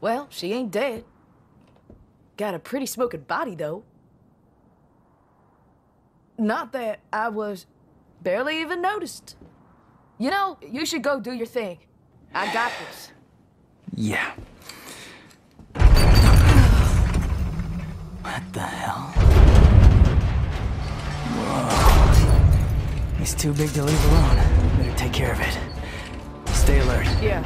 Well, she ain't dead. Got a pretty smoking body, though. Not that I was barely even noticed. You know, you should go do your thing. I got this. Yeah. What the hell? Whoa. He's too big to leave alone. Better take care of it. Stay alert. Yeah.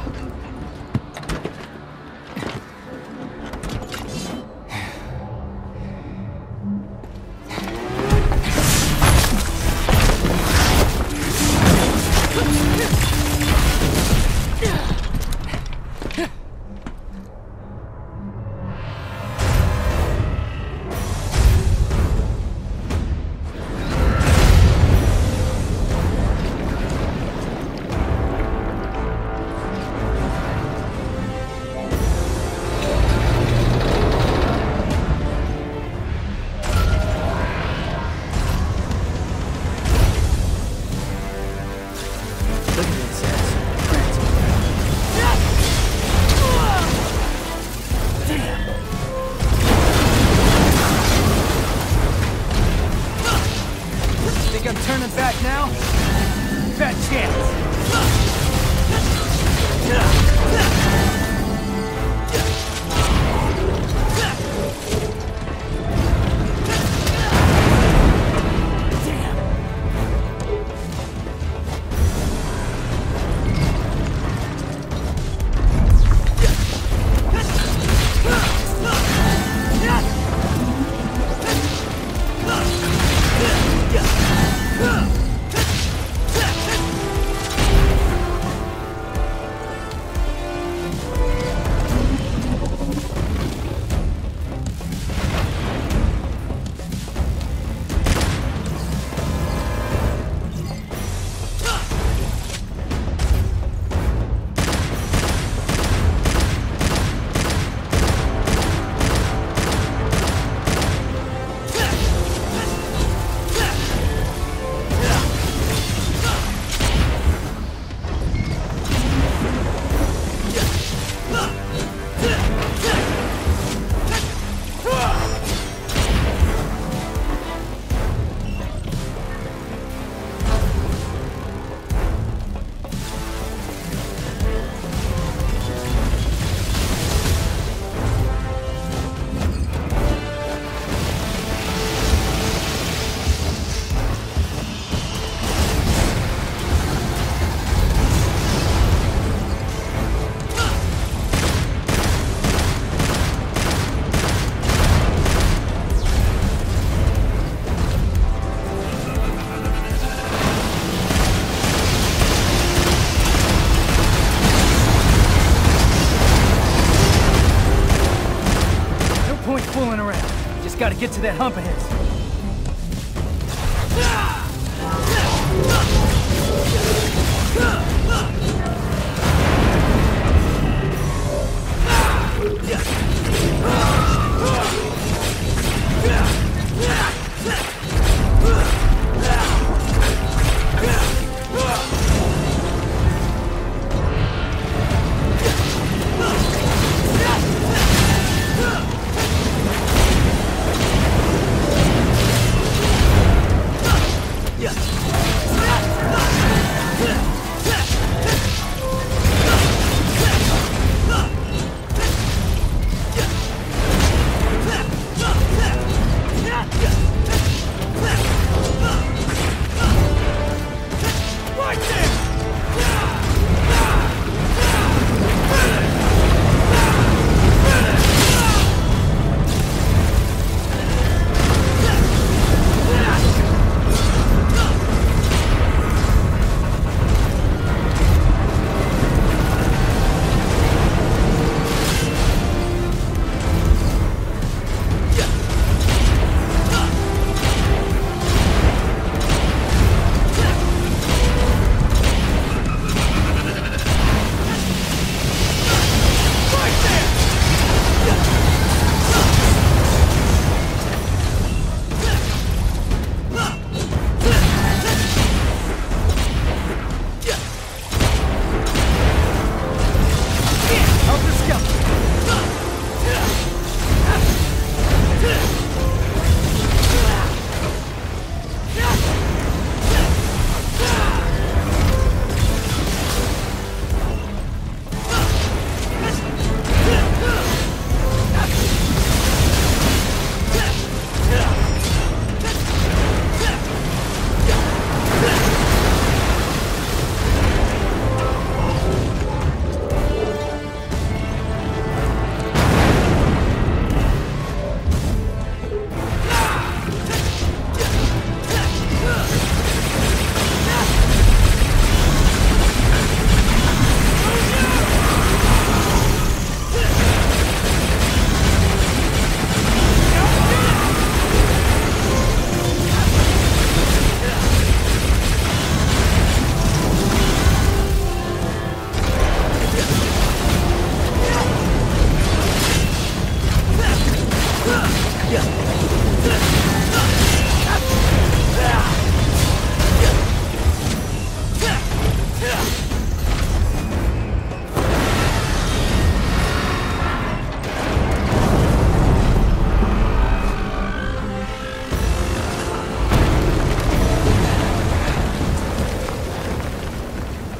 Gotta get to that hump of his.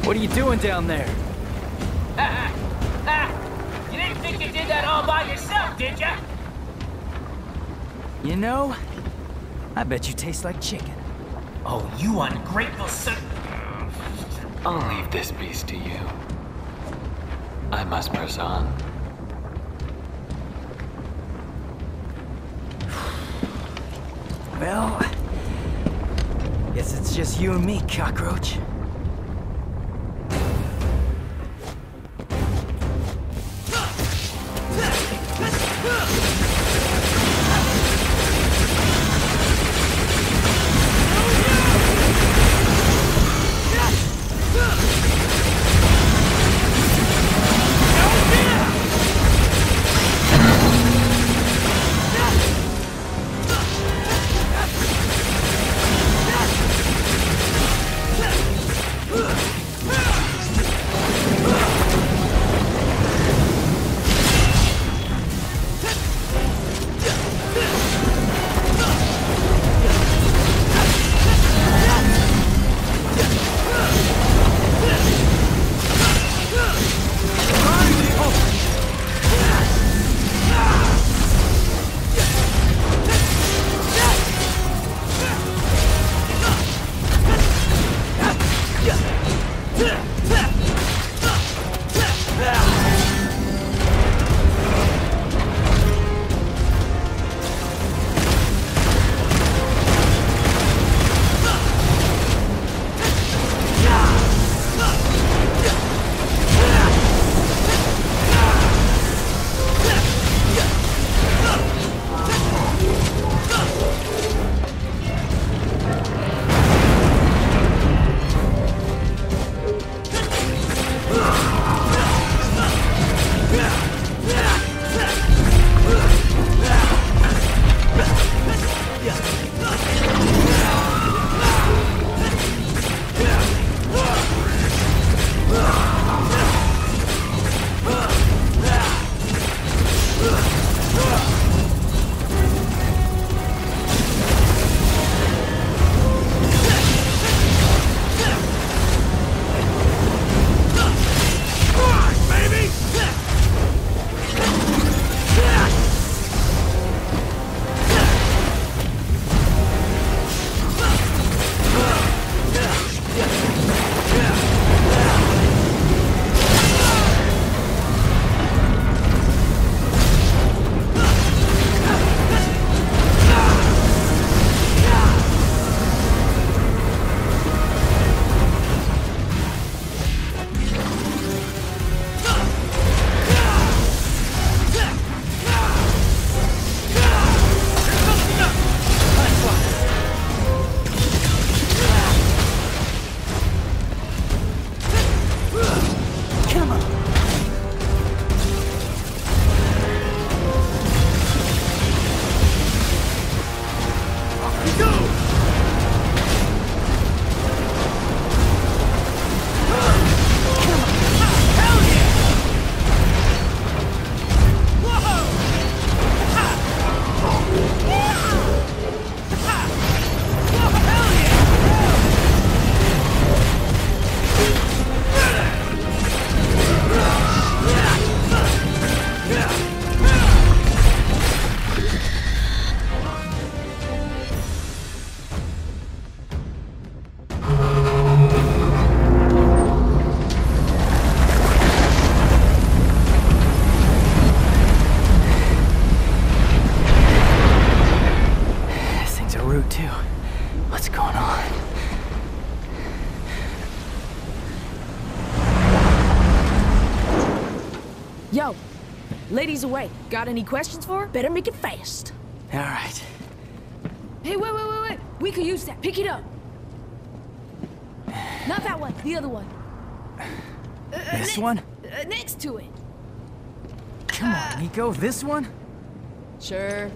What are you doing down there? You didn't think you did that all by yourself, did ya? You know, I bet you taste like chicken. Oh, you ungrateful son. I'll leave this piece to you. I must press on. Well, guess it's just you and me, cockroach. Ladies away. Got any questions for her? Better make it fast. All right. Hey, wait. We could use that. Pick it up. Not that one. The other one. This one? Next to it. Come on, Nico. This one? Sure.